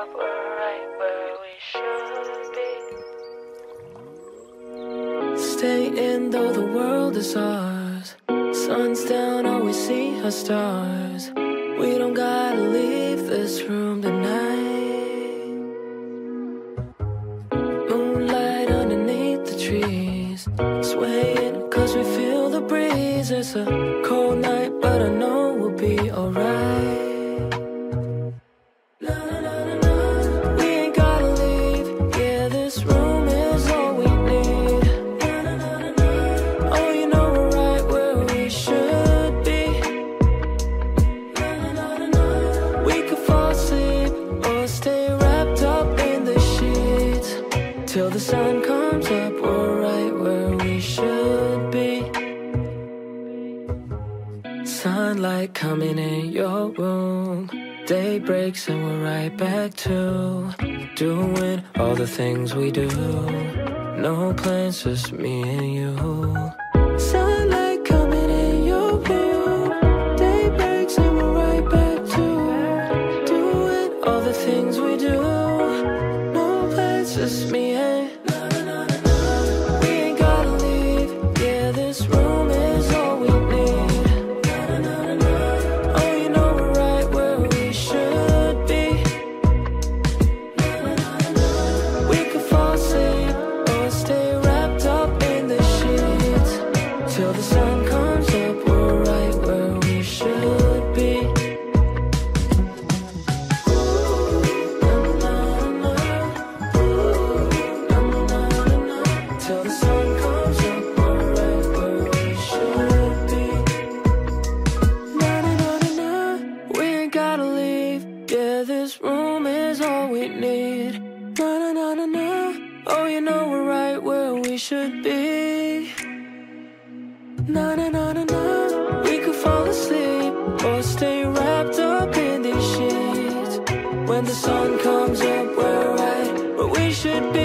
up, we're right where we should be. Stay in though the world is ours. Sun's down, all we see are stars. We don't gotta leave this room tonight. Moonlight underneath the trees, swaying cause we feel the breeze. It's a cold night, but I know we'll be alright. Till the sun comes up, we're right where we should be. Sunlight coming in your room, day breaks and we're right back to doing all the things we do. No plans, just me and you. Sunlight coming in your room, day breaks and we're right back to doing all the things we do. No plans, just me. Should be. Na na na na na. We could fall asleep or stay wrapped up in these sheets. When the sun comes up, we're right where we should be.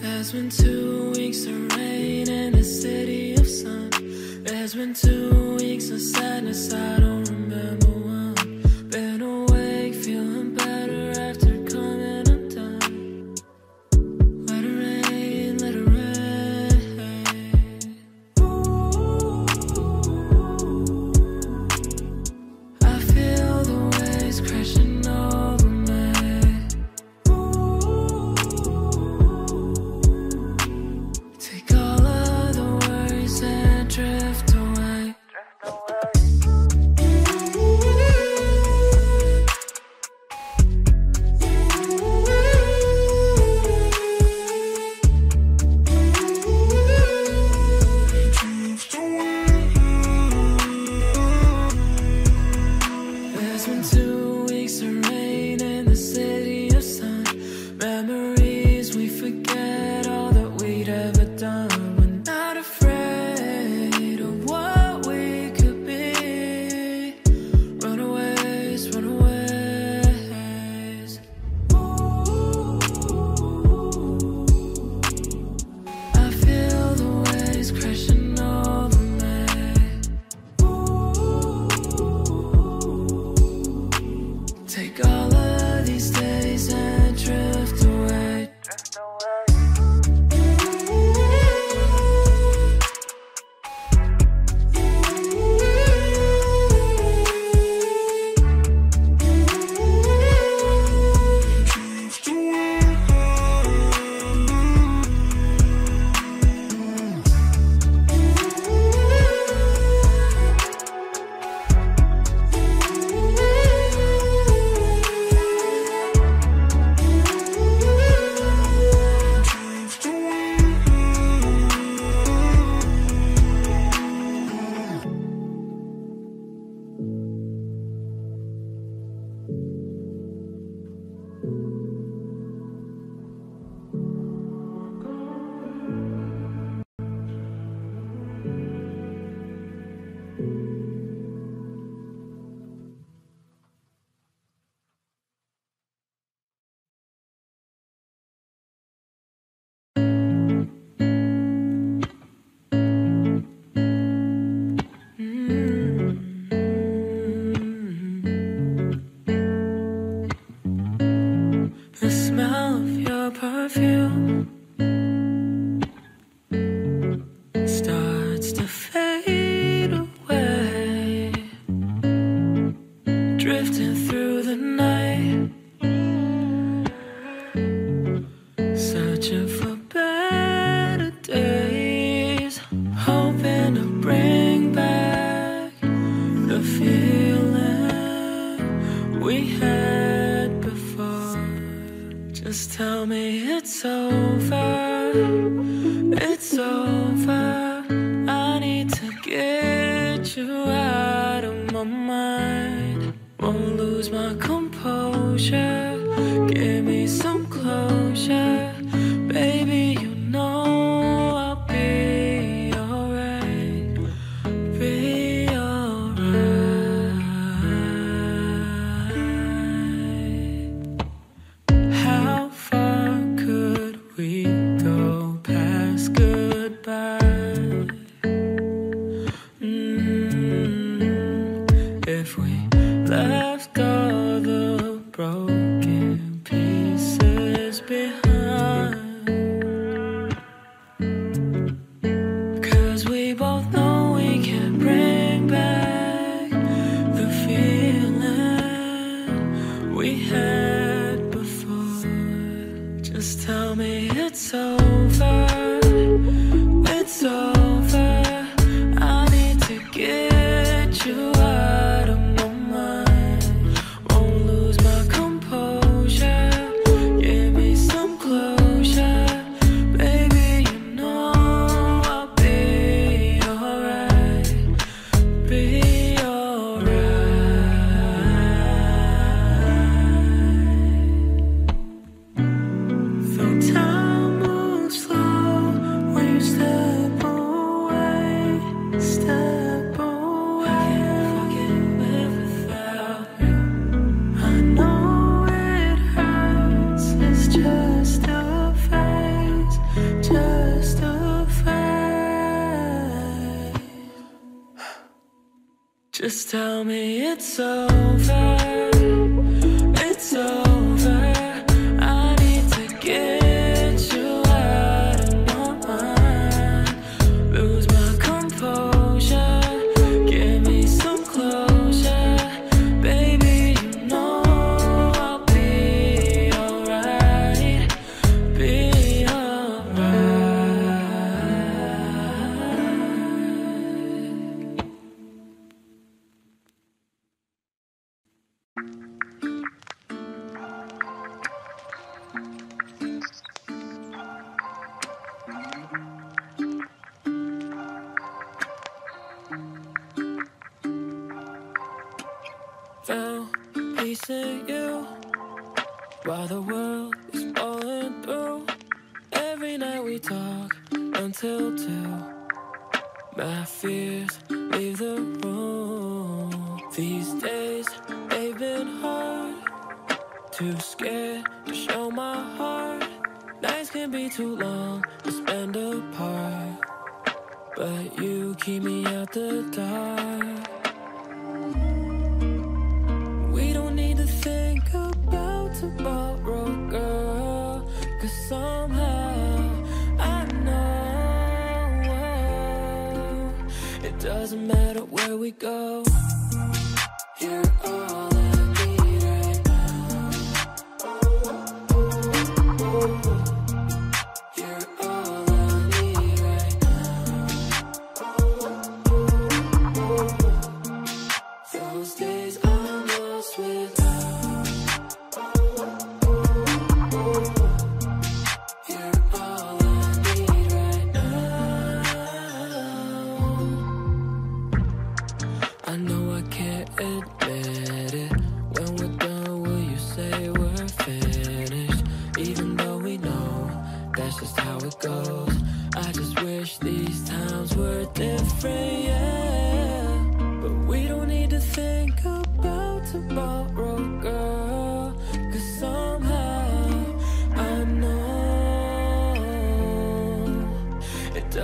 There's been 2 weeks of rain in a city of sun. There's been 2 weeks of sadness, I don't remember one. Been awake, feeling better after coming undone. Let it rain, let it rain. Ooh. I feel the waves crashing over. drifting through the night, searching for better days, hoping to bring back the feeling we had before. Just tell me it's over, it's over. I need to get you out of my mind. Won't lose my composure, give me some closure. Baby, you know I'll be alright, be alright. How far could we go past goodbye? If we left all the broken pieces behind, 'cause we both know we can bring back the feeling we had before. Just tell me it's over, it's over. I need to get you out. Just tell me it's over, it's over. I need to get you out of my mind. Lose my composure, give me some closure. Baby, you know I'll be alright, be alright. Found a piece of you while the world is falling through. Every night we talk until 2. My fears leave the room. These days they've been hard. Too scared to show my heart. Nights can be too long to spend apart, but you keep me out the dark. Tomorrow, girl, 'cause somehow I know it doesn't matter where we go. You're all I need right now. You're all I need right now. Those days I'm lost with.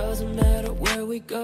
Doesn't matter where we go.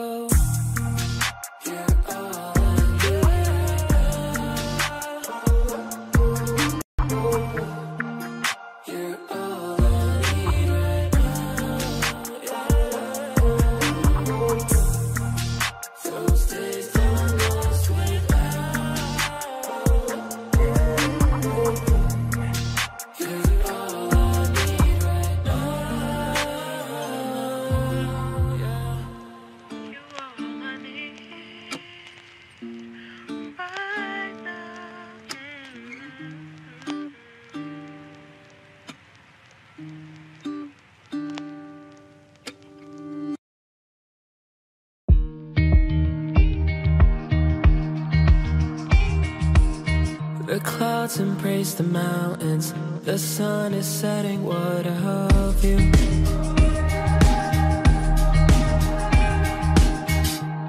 The clouds embrace the mountains, the sun is setting, what a view.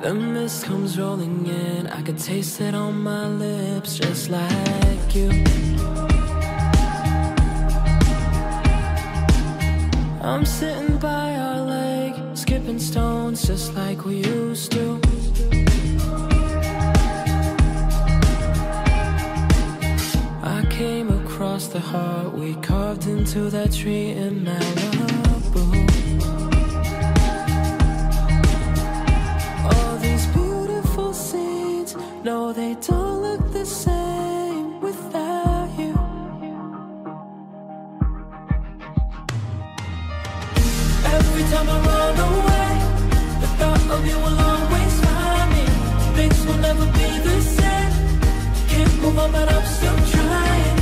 The mist comes rolling in, I could taste it on my lips, just like you. I'm sitting by our lake, skipping stones just like we used to. I came across the heart we carved into that tree in Malibu. No, they don't look the same without you. Every time I run away, the thought of you will always find me. Things will never be the same. Can't move on, but I'm still trying.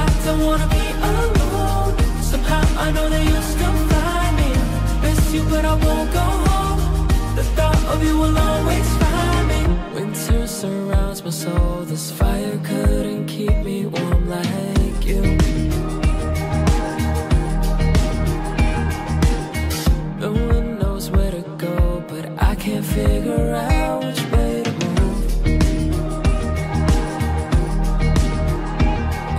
I don't wanna be alone. Somehow I know that you'll still find me. Miss you, but I won't go home. The thought of you will always find me. Winter surrounds my soul, this fire couldn't keep me warm like you. No one knows where to go, but I can't figure out which way to move.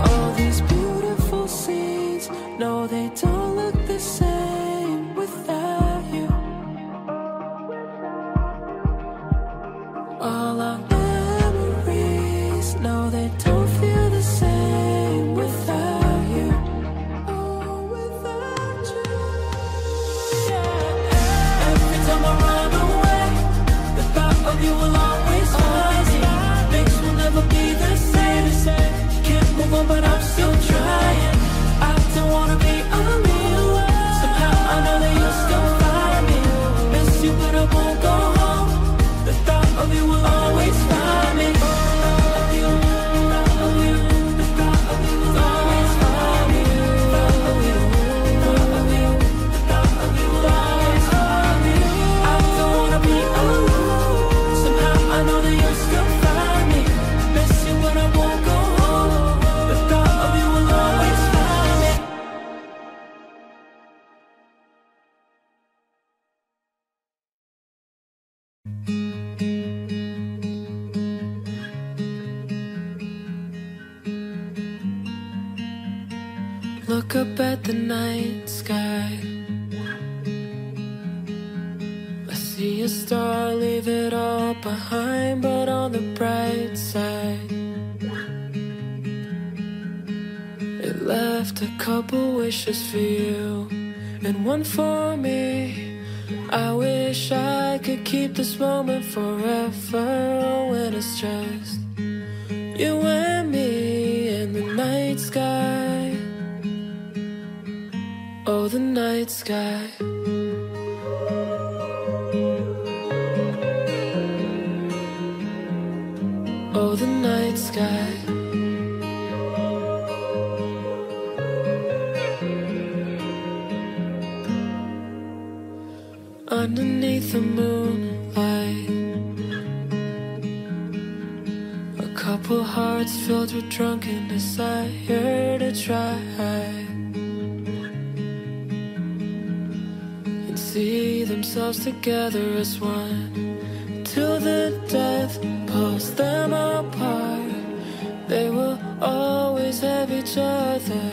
All these beautiful scenes, no, they don't look the same without you. All our memories, no, they don't feel the same without you. Oh, without you, yeah. Every time I run away, the thought of you will always find me. Things will never be the same. Can't move on, but I'm still trying. I don't wanna be alone. Somehow I know that you'll still find me. Miss you, but I won't go home. You will always find me. Look up at the night sky, I see a star, leave it all behind, but on the bright side, it left a couple wishes for you, and one for me. I wish I could keep this moment forever, oh, when it's just you and me in the night sky. Oh, the night sky. Oh, the night sky. Underneath the moonlight, a couple hearts filled with drunken desire to try. See themselves together as one, till the death pulls them apart. They will always have each other,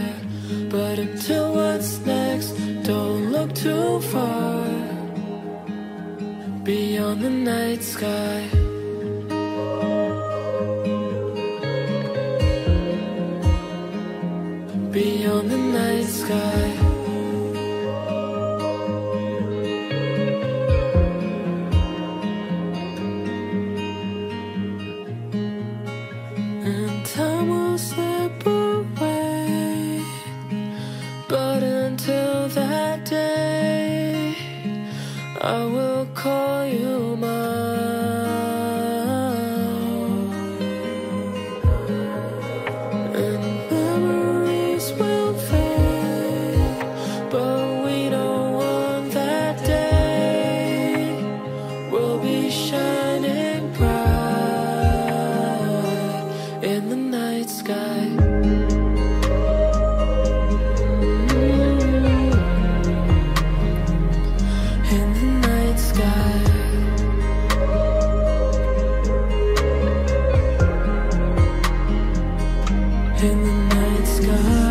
but until what's next, don't look too far beyond the night sky. Beyond the night sky. I will call you mine, and memories will fade, but we know on that day we'll be shining bright in the night sky. in the night sky.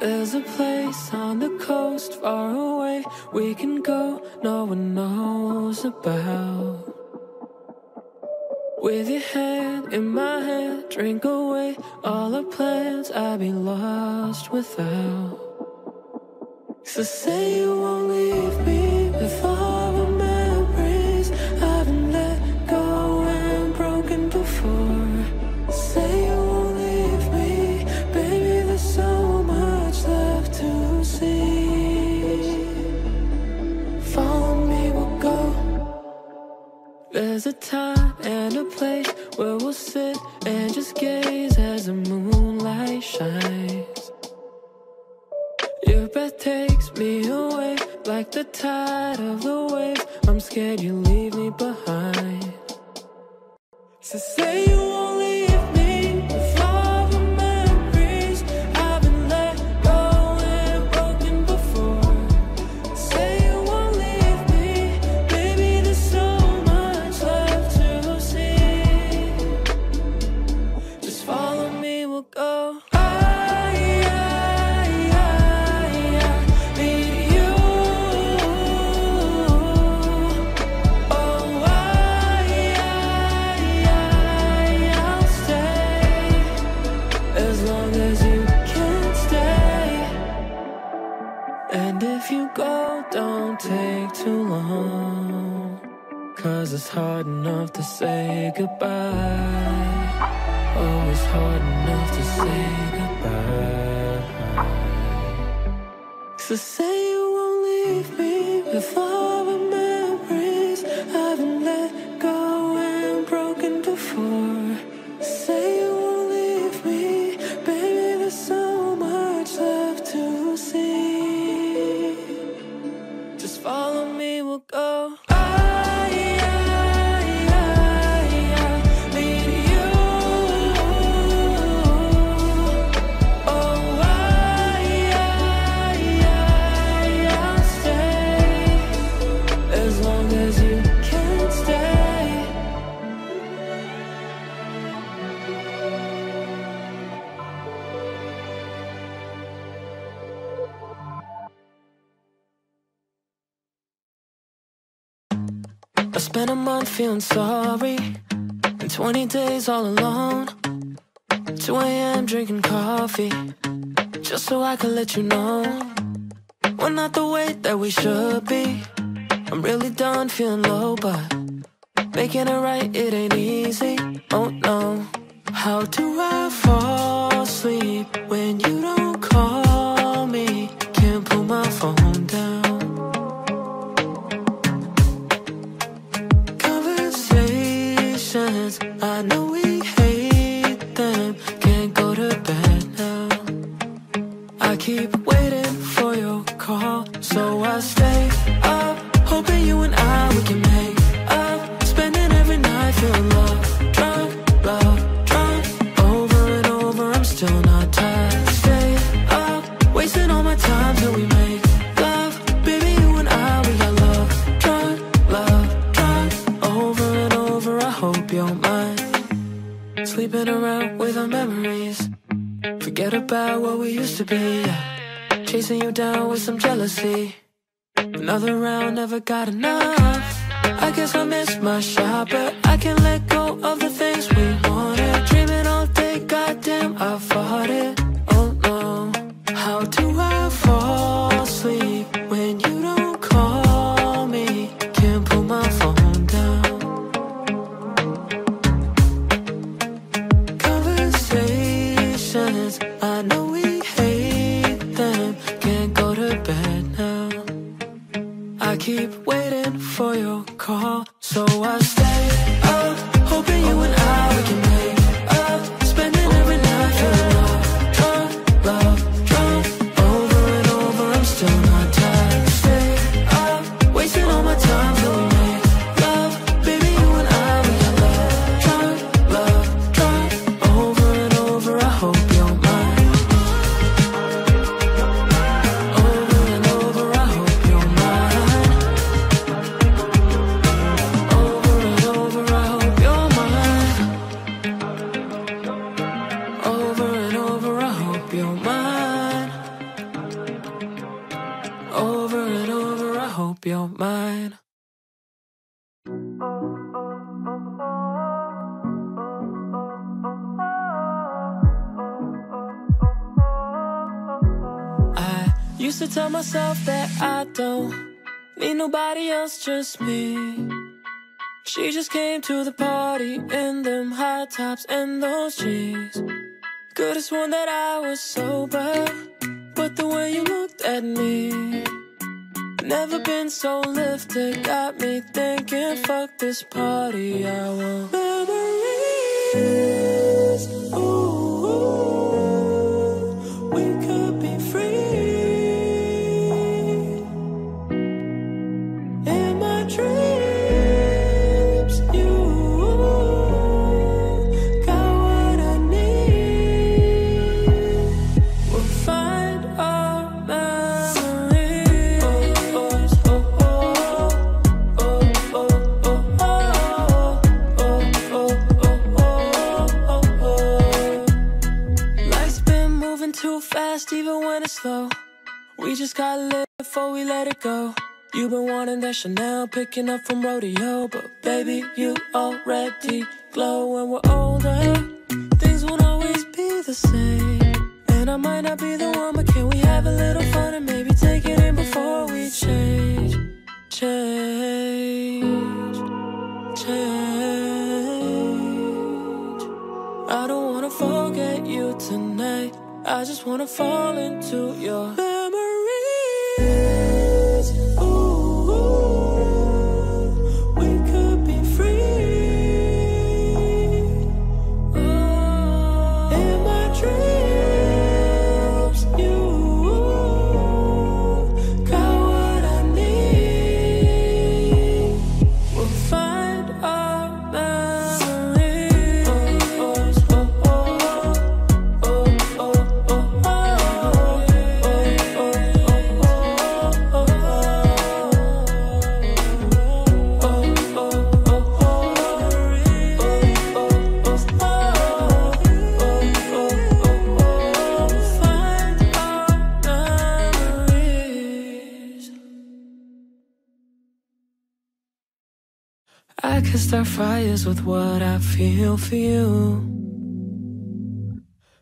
There's a place on the coast far away we can go, no one knows about. With your hand in my hand, drink away all our plans, I'd be lost without. So say you won't leave me with all the memories I've been let go and broken before. Say you won't leave me, baby, there's so much left to see. Follow me, we'll go. There's a time and a place where we'll sit and just gaze as the moonlight shines. Your breath takes me away like the tide of the waves. I'm scared you leave me behind. So say you won't leave me with all the memories I've been left broken before. Say you won't leave me, baby, there's so much left to see. Just follow me, we'll go. I need you. Oh, I'll stay as long as you can stay. And if you go, don't take too long, 'cause it's hard enough to say goodbye. Oh, it's hard enough to say goodbye. So say you won't leave me with all the memories I've been let go and broken before. Say you won't leave me, baby, there's so much left to see. Just follow me, we'll go. I need you. Oh, I'll stay as long as you can stay. I spent a month feeling sorry and 20 days all alone. 2 a.m. drinking coffee just so I could let you know we're not the way that we should be. I'm really done feeling low, but making it right, it ain't easy. Oh no. How do I fall asleep when you don't call me? Can't put my phone down. Conversations, I know we hate them, can't go to bed now. I keep waiting for your call, so I stay up, hoping you and I, we can make up. Spending every night feeling love, drunk, over and over, I'm still not tired. Stay up, wasting all my time till we make love. Baby, you and I, we got love, drunk, over and over, I hope you're mine. Sleeping around with our memories, forget about what we used to be. Chasing you down with some jealousy, another round, never got enough. I guess I missed my shot, but I can't let go of the things we wanted. Dreaming all day, goddamn, I fought it. Oh no. How do I fall asleep when you don't call me? Can't put my phone down. Conversations, I know we hate them, can't go to bed now. I keep waiting for your call, so I stay up, hoping you and I, we can Used to tell myself that I don't need nobody else, just me. She just came to the party in them high tops and those jeans. Could've sworn that I was sober, but the way you looked at me, never been so lifted, got me thinking, fuck this party, I want memories. Ooh, ooh, we could be free. In my dreams, you got what I need. We'll find our memories. Even when it's slow, we just got lit before we let it go. You've been wanting that Chanel, picking up from rodeo, but baby, you already glow. When we're older, things won't always be the same, and I might not be the one, but can we have a little fun and maybe take it in before we change, change, change. I don't wanna forget you tonight, I just wanna fall into your memories. Ooh, ooh, we could be free. Ooh, in my dreams, you got what I need. We'll find our memories. I can start fires with what I feel for you.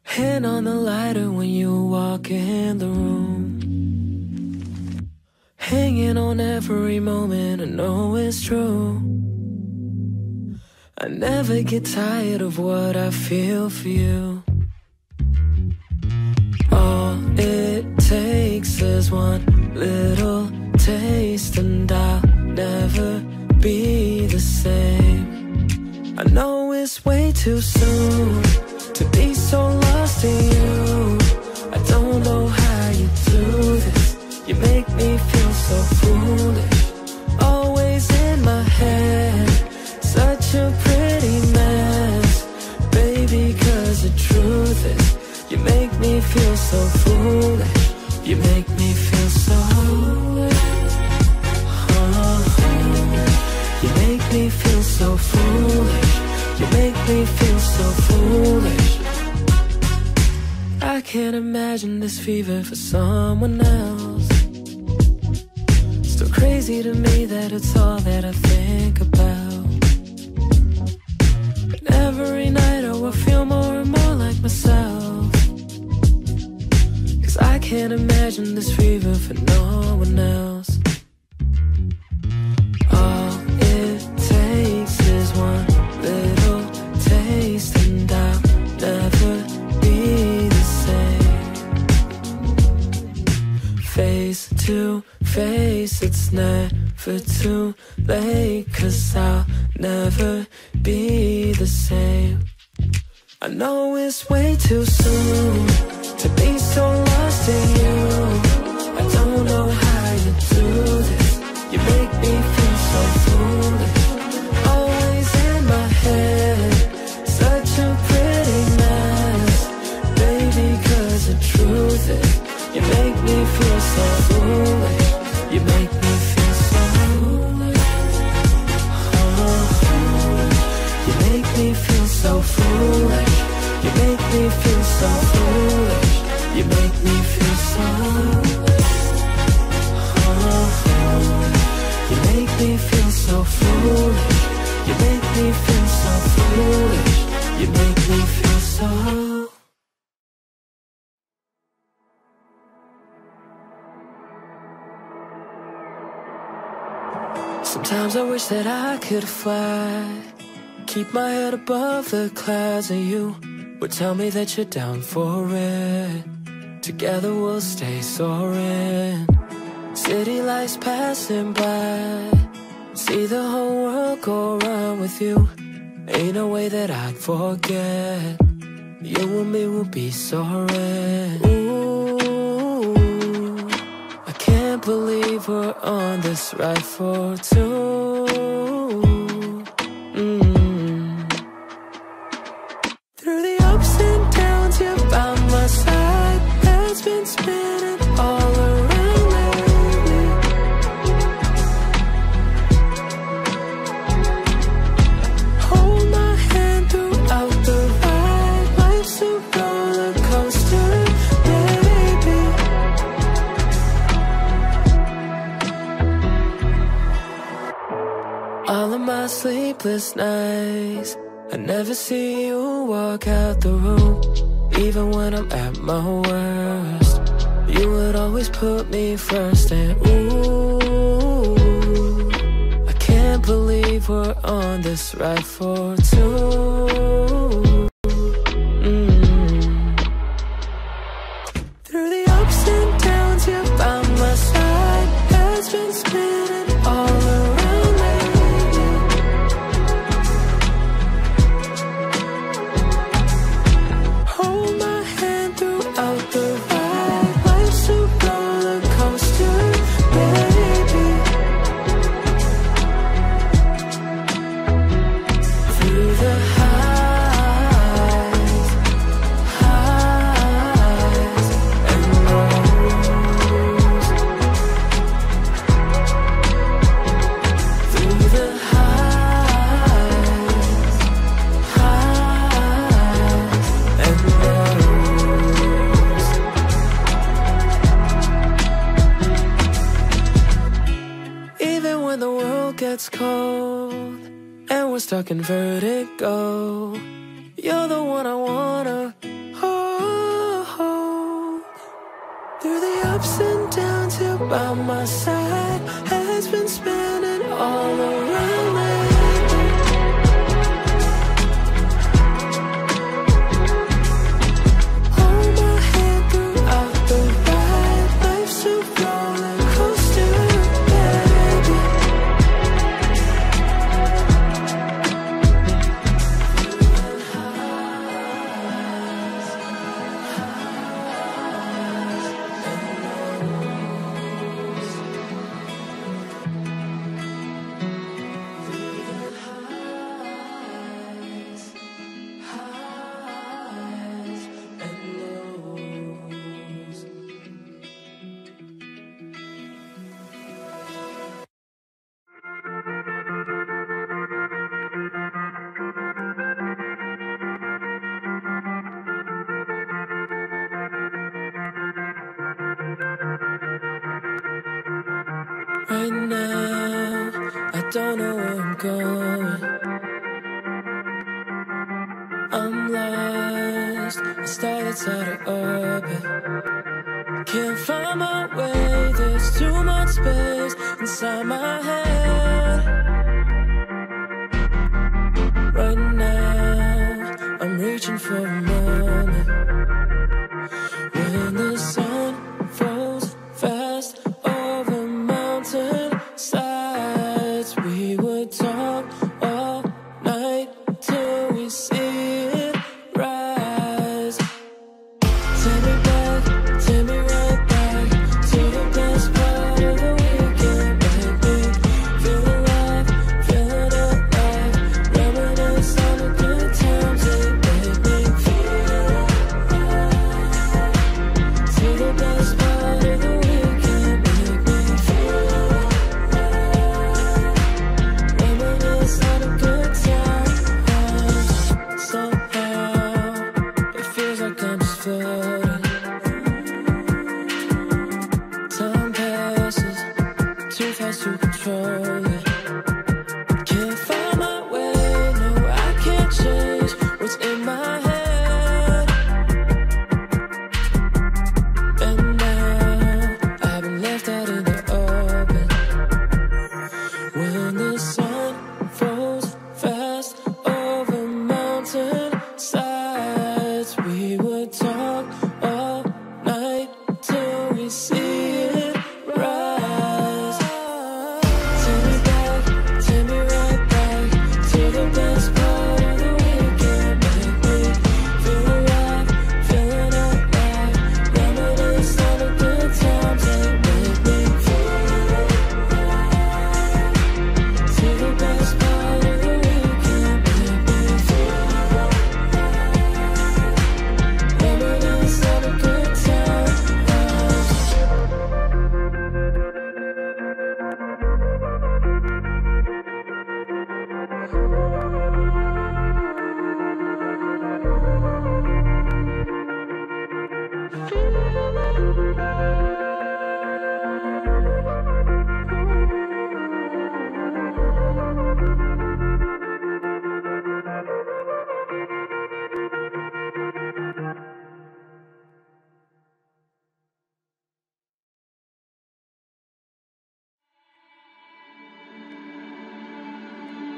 Hand on the lighter when you walk in the room. Hanging on every moment, I know it's true. I never get tired of what I feel for you. All it takes is one little taste and I'll never be the same. I know it's way too soon to be so lost in you. I don't know how you do this, you make me feel so foolish. Always in my head, such a pretty mess. Baby, cause the truth is, you make me feel so foolish. You make me feel so, you make me feel so foolish. You make me feel so foolish. I can't imagine this fever for someone else. Still crazy to me that it's all that I think about. And every night I feel more and more like myself, cause I can't imagine this fever for no one else. Face to face, it's never too late, cause I'll never be the same. I know it's way too soon to be so lost in you. I don't know how you do this, you make me feel so foolish. Always in my head, such a pretty mess. Baby, cause the truth is, you make me feel so foolish. You make me feel so foolish. Oh, you make me feel so foolish. You make me feel so foolish. You make me feel so, oh, you make me feel so foolish. You make me feel so foolish. You make me feel so. Sometimes I wish that I could fly, keep my head above the clouds, and you would tell me that you're down for it. Together we'll stay soaring. City lights passing by, see the whole world go round with you. Ain't no way that I'd forget. You and me will be soaring. Ooh, I can't believe we're on this ride for two. Through the ups and downs, you're by my side. Head's been spinning all around lately. Hold my hand throughout the ride. Life's a roller coaster, baby. All of my sleepless nights, I never see you walk out the room. Even when I'm at my worst, you would always put me first. And ooh, I can't believe we're on this ride for two. Through the ups and downs, you're by my side. Head's been spinning all around. Cold and we're stuck in vertigo. You're the one I wanna hold. Through the ups and downs, you're by my side. Head's been spinning all around lately. Hold my hand throughout the ride. Life's a roller coaster. Right now, I don't know where I'm going. I'm lost, I started out of orbit. Can't find my way, there's too much space inside my head. Right now, I'm reaching for a moment. When the sun falls fast over mountain sides, we would talk all night till we see it rise. Take me right back to the best part of the weekend, baby. Feeling alive, reminisce on the good times, hey, baby. Feeling alive.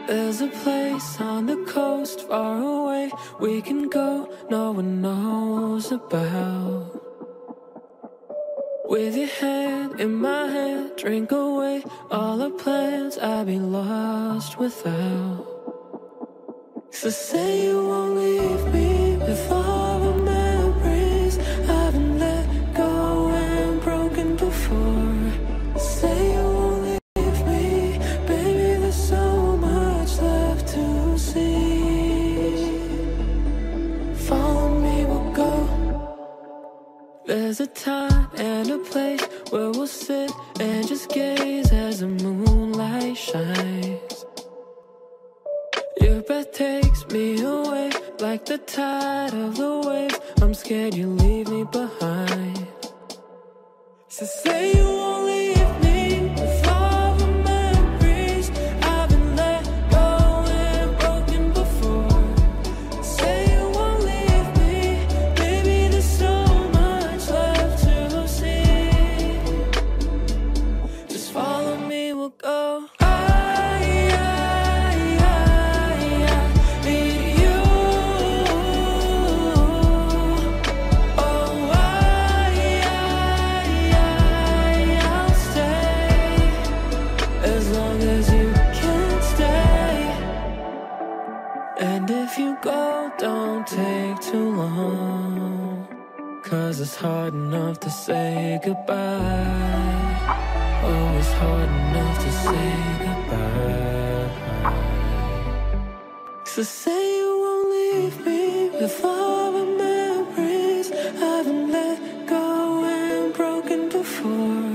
There's a place on the coast, far away, we can go, no one knows about. With your hand in my hand, drink away all our plans, I'd be lost without. So say you won't leave me with all the memories I've been let go and broken before. Say you there's a time and a place where we'll sit and just gaze as the moonlight shines. Your breath takes me away like the tide of the waves. I'm scared you leave me behind. So say you won't leave me with all the memories I've been let go and broken before. Say go. I need you. Oh, I'll stay as long as you can stay. And if you go, don't take too long, 'cause it's hard enough to say goodbye. Oh, it's hard enough to say goodbye. So say you won't leave me with all the memories I've been let go and broken before.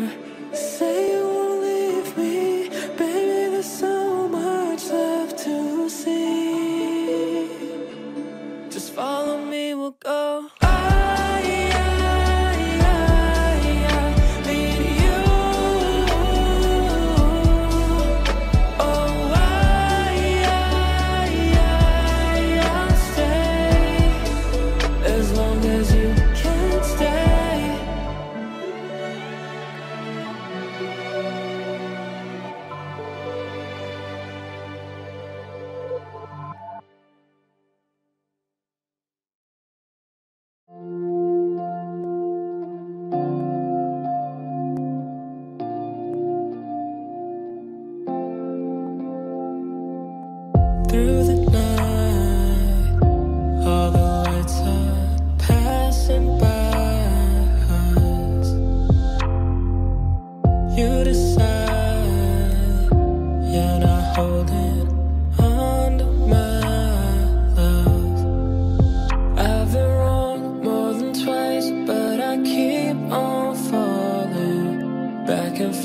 Say you won't leave me, baby, there's so much left to see. Just follow me, we'll go.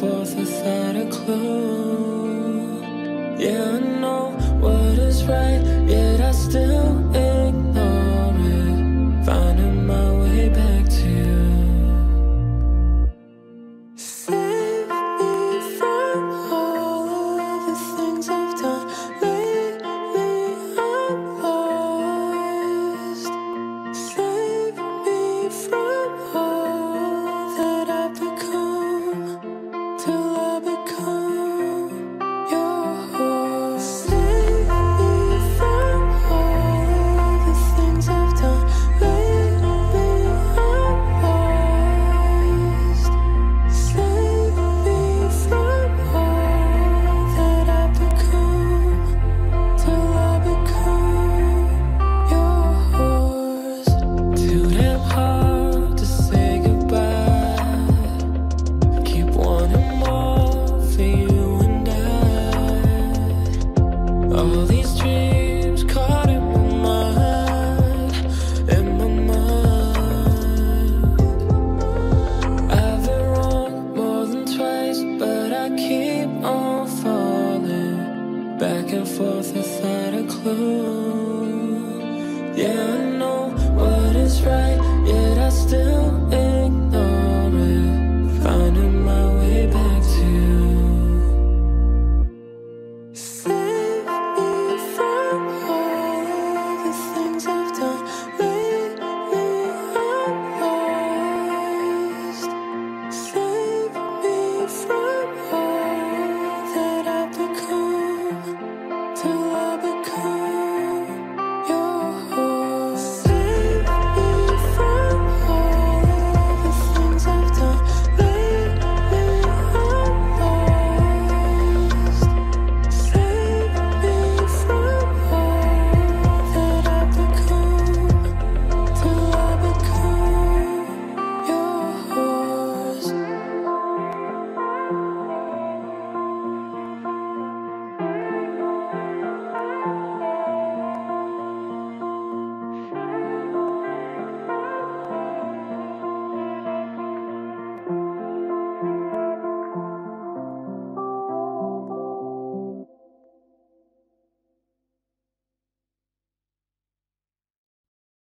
Forth without a clue.